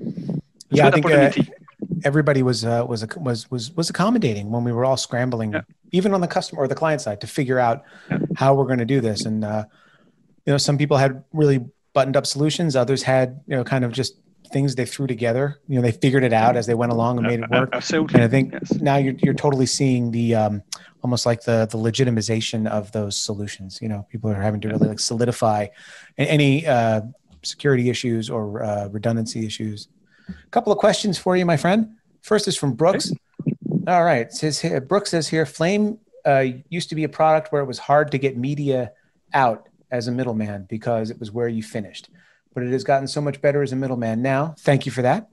It's yeah, I think uh, everybody was uh, was a, was was was accommodating when we were all scrambling, yeah. even on the customer or the client side, to figure out yeah. how we're going to do this. And uh, you know, some people had really buttoned up solutions. Others had, you know, kind of just things they threw together, you know, they figured it out as they went along and made it work. Absolutely. And I think yes. now you're, you're totally seeing the, um, almost like the, the legitimization of those solutions. You know, people are having to really like solidify any, uh, security issues or, uh, redundancy issues. A couple of questions for you, my friend. First is from Brooks. All right. It says here, Brooks says here, Flame, uh, used to be a product where it was hard to get media out as a middleman because it was where you finished. But it has gotten so much better as a middleman now. Thank you for that.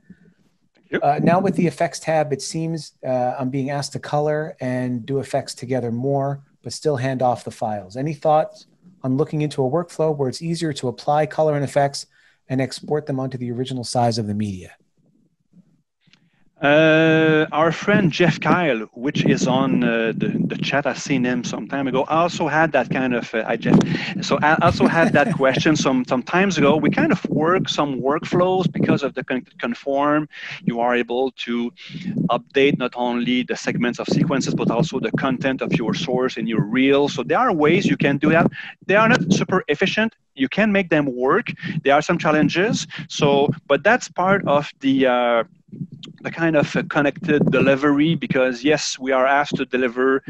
Thank Yep. Uh, now with the effects tab, it seems uh, I'm being asked to color and do effects together more, but still hand off the files. Any thoughts on looking into a workflow where it's easier to apply color and effects and export them onto the original size of the media? Uh, our friend Jeff Kyle, which is on uh, the, the chat, I've seen him some time ago, also had that kind of, uh, I Jeff, so I also had that question some, some times ago. We kind of work some workflows because of the Connected Conform. You are able to update not only the segments of sequences, but also the content of your source and your reel. So there are ways you can do that. They are not super efficient. You can make them work. There are some challenges. So, but that's part of the, uh, the kind of uh, connected delivery, because yes, we are asked to deliver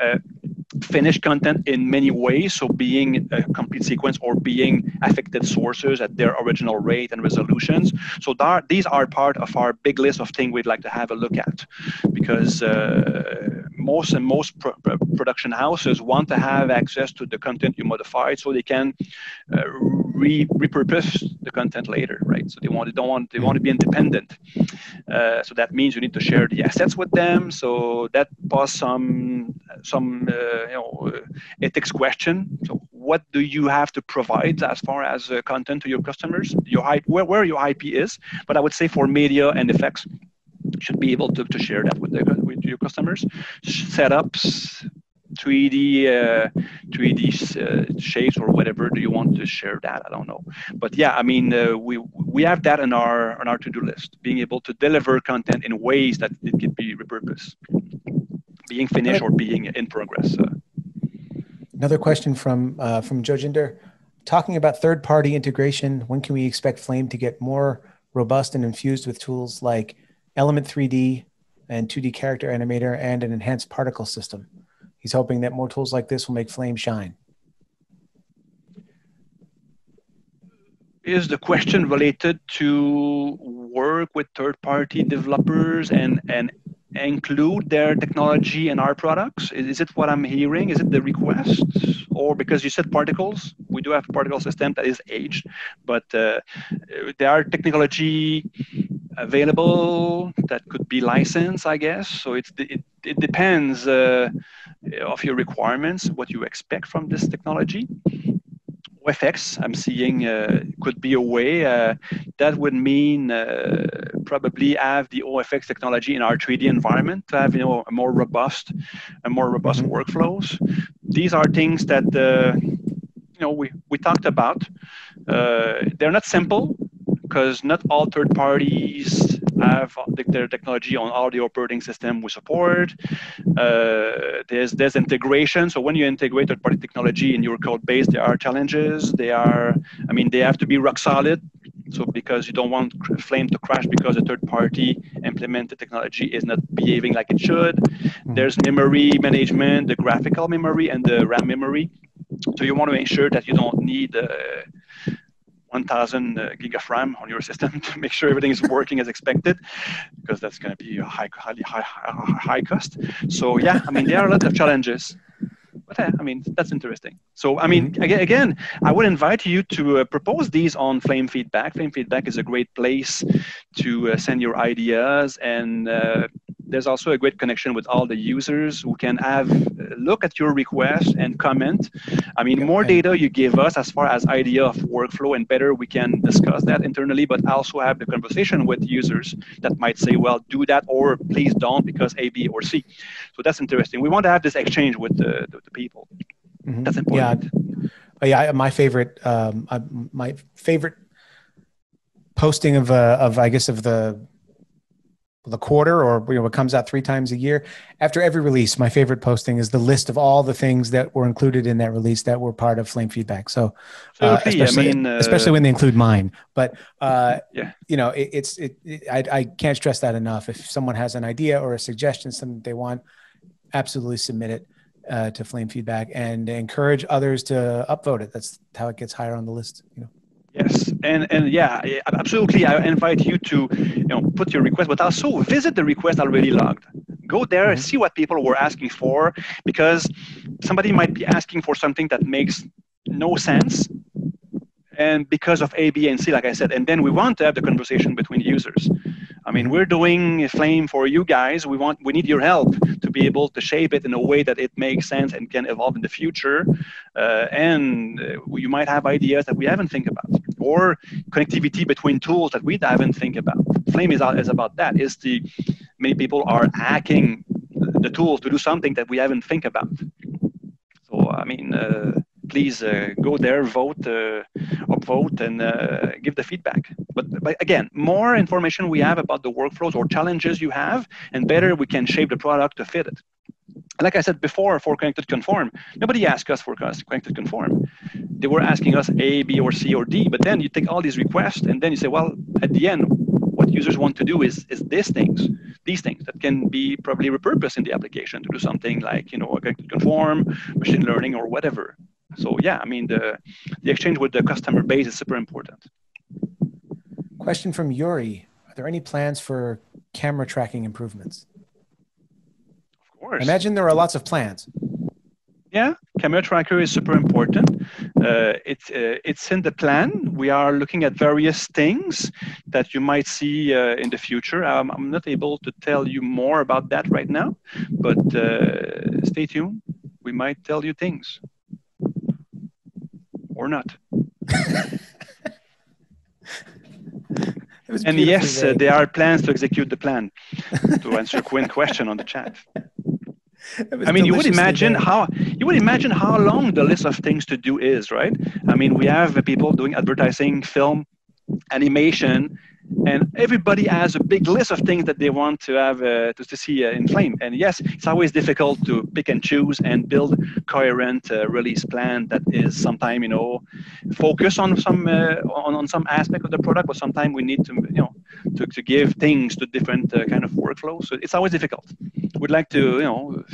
uh, finished content in many ways. So being a complete sequence or being affected sources at their original rate and resolutions. So there, these are part of our big list of things we'd like to have a look at, because uh, most and most pro production houses want to have access to the content you modified so they can uh, re repurpose the content later, right? So they want, they don't want, they want to be independent. Uh, so that means you need to share the assets with them. So that poses some, some uh, you know, uh, ethics question. So what do you have to provide as far as uh, content to your customers? Your I P, where, where your I P is, but I would say for media and effects, you should be able to, to share that with, the, with your customers. Setups, three D, uh, three D uh, shapes or whatever. Do you want to share that? I don't know. But yeah, I mean, uh, we we have that in our on our to-do list. Being able to deliver content in ways that it can be repurposed, being finished or being in progress. Uh. Another question from uh, from Jojinder, talking about third-party integration. When can we expect Flame to get more robust and infused with tools like Element three D and two D character animator and an enhanced particle system? He's hoping that more tools like this will make Flame shine. Is the question related to work with third-party developers and, and include their technology in our products? Is, is it what I'm hearing? Is it the request? Or because you said particles, we do have a particle system that is aged, but uh, there are technology available that could be licensed, I guess. So it's, it, it depends uh, of your requirements, what you expect from this technology. O F X, I'm seeing, uh, could be a way. Uh, that would mean uh, probably have the O F X technology in our three D environment to have, you know, a more robust, a more robust workflows. These are things that uh, you know we we talked about. Uh, they're not simple, because not all third parties have their technology on all the operating system we support. Uh, there's, there's integration. So when you integrate third party technology in your code base, there are challenges. They are, I mean, they have to be rock solid. So because you don't want Flame to crash because a third party implemented technology is not behaving like it should. There's memory management, the graphical memory and the RAM memory. So you want to ensure that you don't need uh, one thousand uh, gig of RAM on your system to make sure everything is working as expected, because that's going to be a high, highly high, high, high cost. So yeah, I mean, there are a lot of challenges, but uh, I mean, that's interesting. So, I mean, again, again I would invite you to uh, propose these on Flame Feedback. Flame Feedback is a great place to uh, send your ideas, and uh, there's also a great connection with all the users who can have a look at your request and comment. I mean, more data you give us as far as idea of workflow, and better we can discuss that internally, but also have the conversation with users that might say, well, do that, or please don't because A, B, or C. So that's interesting. We want to have this exchange with the, the, the people. Mm-hmm. That's important. Yeah, yeah my favorite, um, my favorite posting of, uh, of I guess, of the, the quarter, or you know, it comes out three times a year. After every release, my favorite posting is the list of all the things that were included in that release that were part of Flame Feedback. So, so uh, especially, I mean, uh, especially when they include mine. But uh, yeah, you know, it, it's it, it, I, I can't stress that enough. If someone has an idea or a suggestion, something they want, absolutely submit it uh, to Flame Feedback and encourage others to upvote it. That's how it gets higher on the list. You know. Yes, and and yeah, absolutely. I invite you to, you know, put your request, but also visit the request already logged. Go there and see what people were asking for, because somebody might be asking for something that makes no sense, and because of A, B, and C, like I said, and then we want to have the conversation between users. I I mean, we're doing Flame for you guys. We want, we need your help to be able to shape it in a way that it makes sense and can evolve in the future. Uh, and uh, you might have ideas that we haven't think about, or connectivity between tools that we haven't think about. Flame is, is about that. Is the many people are hacking the tools to do something that we haven't think about. So I mean, uh, please uh, go there, vote, uh, upvote, and uh, give the feedback. But, but again, more information we have about the workflows or challenges you have, and better we can shape the product to fit it. And like I said before, for Connected Conform, nobody asked us for Connected Conform. They were asking us A, B, or C, or D. But then you take all these requests, and then you say, well, at the end, what users want to do is, is these things, these things that can be probably repurposed in the application to do something like, you know, Connected Conform, machine learning, or whatever. So yeah, I mean, the, the exchange with the customer base is super important. Question from Yuri. Are there any plans for camera tracking improvements? Of course. I imagine there are lots of plans. Yeah, camera tracker is super important. Uh, it's, uh, it's in the plan. We are looking at various things that you might see uh, in the future. Um, I'm not able to tell you more about that right now, but uh, stay tuned. We might tell you things. Or not. And yes, uh, there are plans to execute the plan, to answer Quinn's question on the chat. I mean, you would imagine bad. how you would imagine how long the list of things to do is, right? I mean, we have people doing advertising, film, animation, and everybody has a big list of things that they want to have uh, to, to see uh, in Flame. And yes, it's always difficult to pick and choose and build coherent uh, release plan that is sometimes, you know, focus on some uh, on, on some aspect of the product, but sometimes we need to, you know, to, to give things to different uh, kind of workflows. So it's always difficult. We'd like to, you know,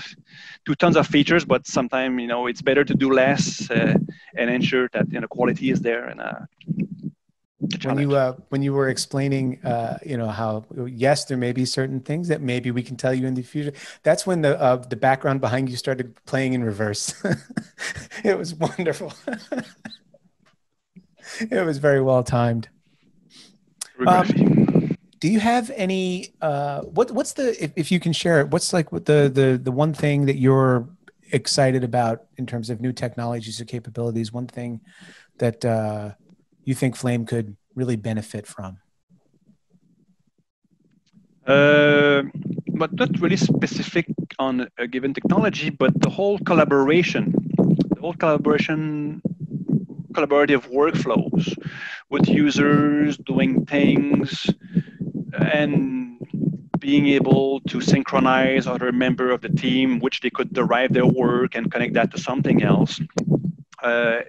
do tons of features, but sometimes, you know, it's better to do less uh, and ensure that, you know, quality is there. And uh, When you, uh, when you were explaining, uh, you know, how, yes, there may be certain things that maybe we can tell you in the future. That's when the, uh, the background behind you started playing in reverse. It was wonderful. It was very well timed. Um, do you have any, uh, what, what's the, if, if you can share it, what's like the, the, the one thing that you're excited about in terms of new technologies or capabilities? One thing that, uh, you think Flame could really benefit from? Uh, but not really specific on a given technology, but the whole collaboration, the whole collaboration, collaborative workflows with users doing things and being able to synchronize other member of the team, which they could derive their work and connect that to something else. Uh,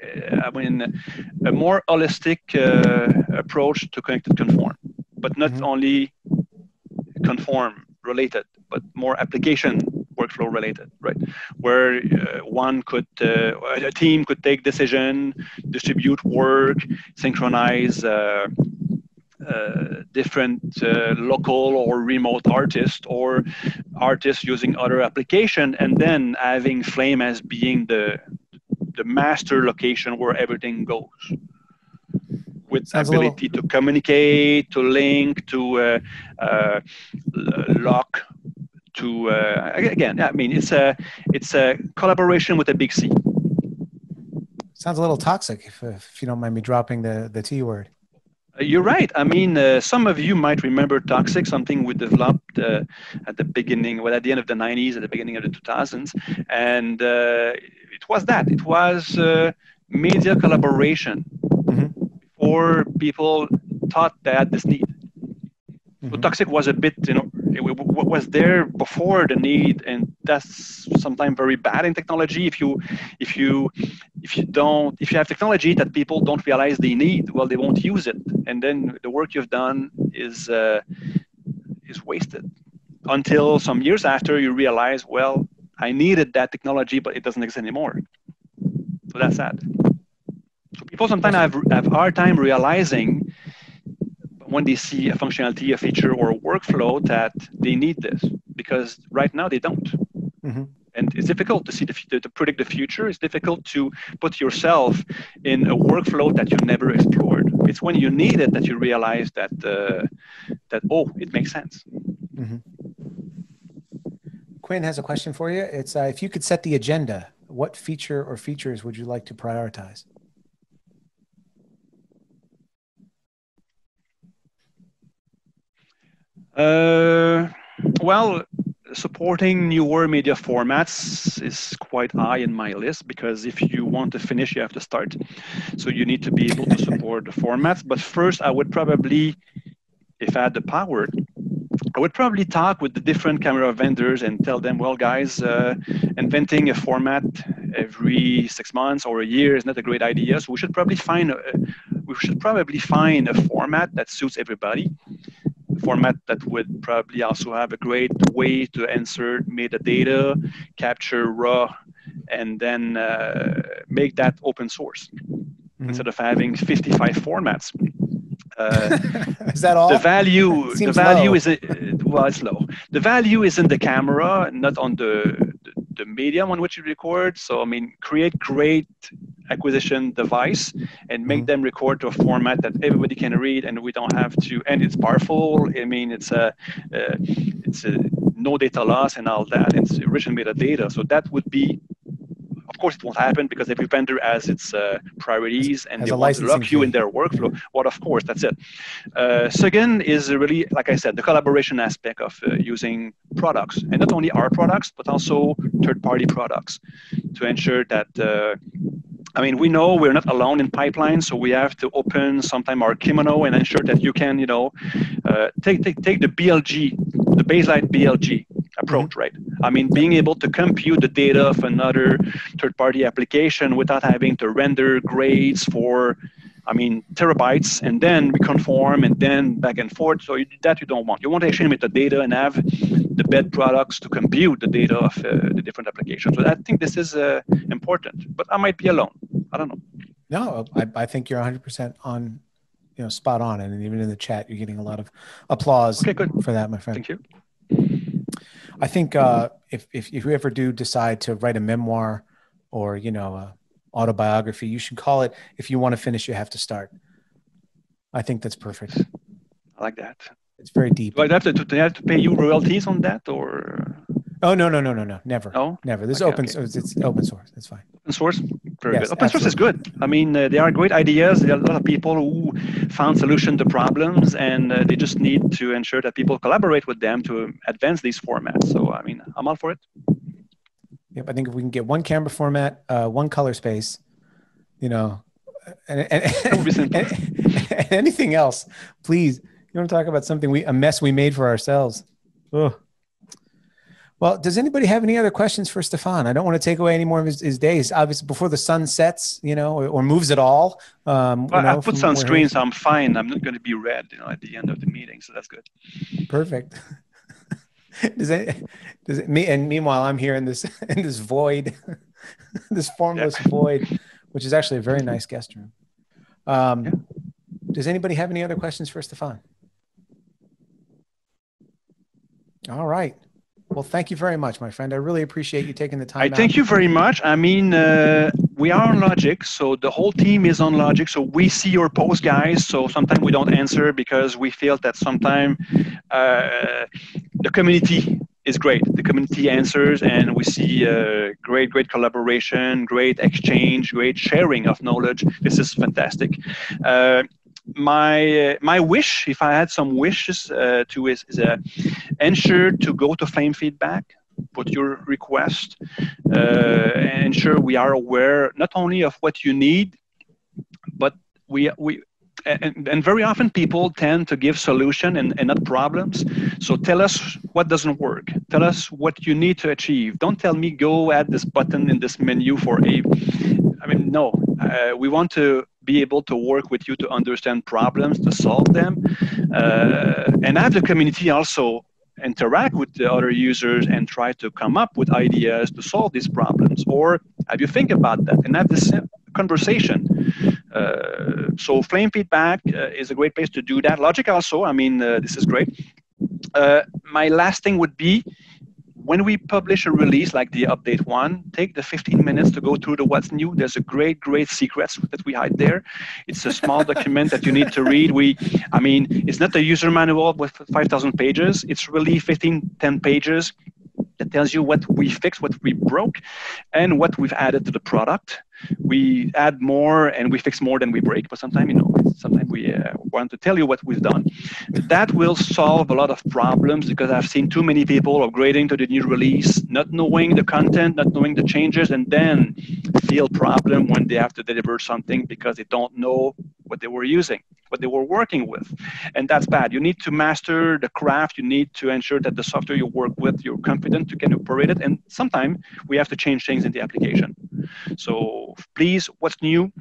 I mean, a more holistic uh, approach to Connected Conform, but not mm-hmm. only conform related, but more application workflow related, right? Where uh, one could, uh, a team could take decision, distribute work, synchronize uh, Uh, different uh, local or remote artists or artists using other application, and then having Flame as being the the master location where everything goes, with Sounds ability to communicate, to link, to uh, uh, lock, to uh, again. I mean, it's a it's a collaboration with a big C. Sounds a little toxic, if, if you don't mind me dropping the the T word. You're right. I mean, uh, some of you might remember Toxic, something we developed uh, at the beginning, well, at the end of the nineties, at the beginning of the two thousands. And uh, it was that. It was uh, media collaboration mm-hmm. before people thought they had this need. Mm-hmm. So Toxic was a bit, you know, it was there before the need, and that's sometimes very bad in technology. If you, if you, if you don't, if you have technology that people don't realize they need, well, they won't use it, and then the work you've done is uh, is wasted. Until some years after, you realize, well, I needed that technology, but it doesn't exist anymore. So that's sad. So people sometimes have have hard time realizing, when they see a functionality, a feature, or a workflow, that they need this, because right now they don't. Mm-hmm. And it's difficult to see the to predict the future. It's difficult to put yourself in a workflow that you never explored. It's when you need it that you realize that uh, that, oh, it makes sense. Mm-hmm. Quinn has a question for you. It's uh, if you could set the agenda, what feature or features would you like to prioritize? Uh, well, supporting newer media formats is quite high in my list, because if you want to finish, you have to start. So you need to be able to support the formats. But first, I would probably, if I had the power, I would probably talk with the different camera vendors and tell them, well, guys, uh, inventing a format every six months or a year is not a great idea. So we should probably find a, we should probably find a format that suits everybody. Format that would probably also have a great way to insert metadata, capture raw, and then uh, make that open source. Mm-hmm. Instead of having fifty-five formats. Uh, is that all? The value, the value low. is a, well, it's low. The value is in the camera, not on the, the the medium on which you record. So I mean, create great acquisition device and make mm-hmm. them record to a format that everybody can read, and we don't have to. And it's powerful. I mean, it's a, uh, it's a no data loss and all that. It's rich in metadata. So that would be. Of course, it won't happen because every vendor has its uh, priorities and they want to lock you in their workflow. Well, of course, that's it. Uh, second is really, like I said, the collaboration aspect of uh, using products, and not only our products, but also third-party products, to ensure that, uh, I mean, we know we're not alone in pipelines, so we have to open sometime our kimono and ensure that you can, you know, uh, take, take, take the B L G, the baseline B L G approach, right? I mean, being able to compute the data of another third-party application without having to render grades for, I mean, terabytes, and then reconform, and then back and forth. So you, that you don't want. You want to exchange metadata and have the bed products to compute the data of uh, the different applications. So I think this is uh, important, but I might be alone. I don't know. No, I, I think you're one hundred percent on, you know, spot on. And even in the chat, you're getting a lot of applause okay, good. for that, my friend. Thank you. I think uh, if, if if you ever do decide to write a memoir or, you know, uh, autobiography, you should call it, if you want to finish, you have to start. I think that's perfect. I like that. It's very deep. Do I have to, do they have to pay you royalties on that, or? Oh, no, no, no, no, no. Never. No? Never. This okay, is open, okay. so it's open source. That's fine. Open source? Very yes, good. Open absolutely. source is good. I mean, uh, there are great ideas. There are a lot of people who found solutions to problems, and uh, they just need to ensure that people collaborate with them to advance these formats. So, I mean, I'm all for it. Yep. I think if we can get one camera format, uh, one color space, you know, and, and, and, and, and anything else, please. You want to talk about something, we a mess we made for ourselves. Ugh. Well, does anybody have any other questions for Stéphane? I don't want to take away any more of his, his days. Obviously, before the sun sets, you know, or, or moves at all. Um, well, you know, I put sunscreen, so I'm fine. I'm not going to be red, you know, at the end of the meeting, so that's good. Perfect. does it? Does it? Me and meanwhile, I'm here in this in this void, this formless yeah. void, which is actually a very nice guest room. Um, yeah. Does anybody have any other questions for Stéphane? All right. Well, thank you very much, my friend. I really appreciate you taking the time. I thank you very much. I mean, uh, we are on Logik, so the whole team is on Logik. So we see your posts, guys. So sometimes we don't answer because we feel that sometimes uh, the community is great. The community answers, and we see uh, great, great collaboration, great exchange, great sharing of knowledge. This is fantastic. Uh, My uh, my wish, if I had some wishes uh, to, is, is uh, ensure to go to Flame feedback, put your request, uh, and ensure we are aware not only of what you need, but we we and, and very often people tend to give solution and, and not problems. So tell us what doesn't work. Tell us what you need to achieve. Don't tell me go add this button in this menu for a. I mean, no. Uh, we want to be able to work with you to understand problems, to solve them, uh, and have the community also interact with the other users and try to come up with ideas to solve these problems, or have you think about that and have this conversation. Uh, so Flame feedback uh, is a great place to do that. Logik also, I mean, uh, this is great. Uh, my last thing would be when we publish a release like the update one, take the fifteen minutes to go through the what's new. There's a great, great secrets that we hide there. It's a small document that you need to read. We, I mean, it's not a user manual with five thousand pages. It's really fifteen, ten pages that tells you what we fixed, what we broke, and what we've added to the product. We add more and we fix more than we break, but sometimes, you know, sometimes we uh, want to tell you what we've done. That will solve a lot of problems, because I've seen too many people upgrading to the new release, not knowing the content, not knowing the changes, and then feel problem when they have to deliver something because they don't know what they were using, what they were working with. And that's bad. You need to master the craft. You need to ensure that the software you work with, you're confident you can operate it. And sometimes we have to change things in the application. So please, what's new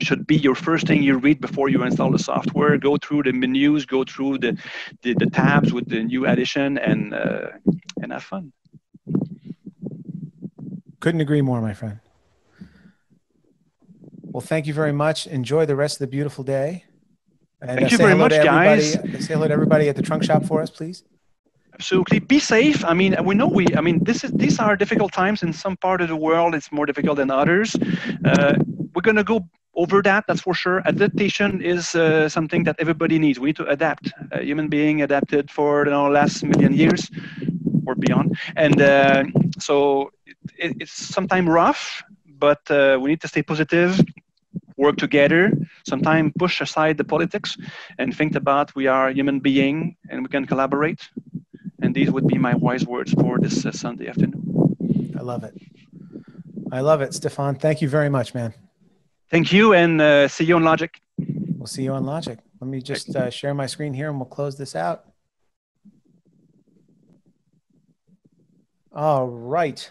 should be your first thing you read before you install the software. Go through the menus, go through the, the, the tabs with the new addition, and, uh, and have fun. Couldn't agree more, my friend. Well, thank you very much. Enjoy the rest of the beautiful day. And Thank uh, you very much, guys. Say hello to everybody at the Trunk Shop for us, please. Absolutely. Be safe. I mean, we know we, I mean, this is, these are difficult times in some part of the world. It's more difficult than others. Uh, we're going to go over that, that's for sure. Adaptation is uh, something that everybody needs. We need to adapt. A human being adapted for the you know, last million years or beyond. And uh, so it, it's sometimes rough, but uh, we need to stay positive, work together, sometimes push aside the politics and think about we are human beings and we can collaborate. And these would be my wise words for this uh, Sunday afternoon. I love it. I love it, Stéphane. Thank you very much, man. Thank you, and uh, see you on Logik. We'll see you on Logik. Let me just uh, share my screen here and we'll close this out. All right.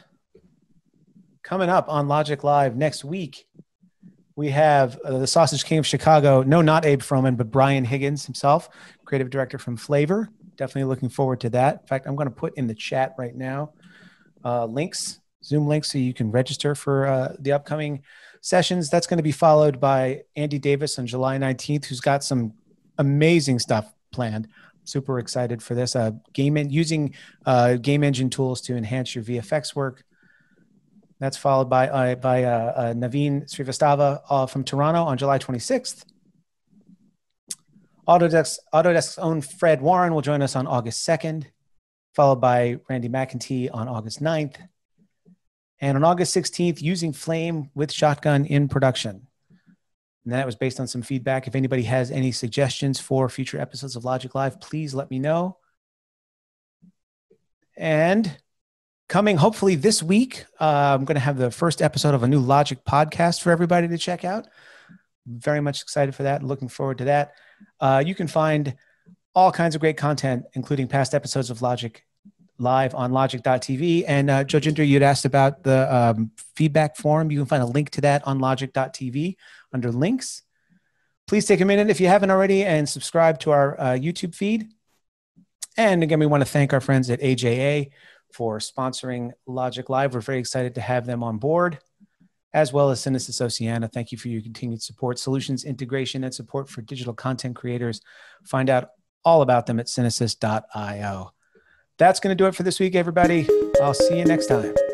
Coming up on Logik Live next week, we have uh, the Sausage King of Chicago. No, not Abe Froman, but Brian Higgins himself, creative director from Flavor. Definitely looking forward to that. In fact, I'm going to put in the chat right now uh, links, Zoom links, so you can register for uh, the upcoming sessions. That's going to be followed by Andy Davis on July nineteenth, who's got some amazing stuff planned. Super excited for this. Uh, game in, using uh, game engine tools to enhance your V F X work. That's followed by, uh, by uh, uh, Naveen Srivastava uh, from Toronto on July twenty-sixth. Autodesk, Autodesk's own Fred Warren will join us on August second, followed by Randy McIntyre on August ninth. And on August sixteenth, using Flame with Shotgun in production. And that was based on some feedback. If anybody has any suggestions for future episodes of Logik Live, please let me know. And coming hopefully this week, uh, I'm going to have the first episode of a new Logik podcast for everybody to check out. Very much excited for that. Looking forward to that. Uh, you can find all kinds of great content, including past episodes of Logik Live on Logik dot T V. And uh, Jojinder, you'd asked about the um, feedback form. You can find a link to that on Logik dot T V under links. Please take a minute if you haven't already and subscribe to our uh, YouTube feed. And again, we want to thank our friends at A J A for sponsoring Logik Live. We're very excited to have them on board, as well as Cinesys Oceana. Thank you for your continued support, solutions, integration, and support for digital content creators. Find out all about them at Cinesys dot I O. That's going to do it for this week, everybody. I'll see you next time.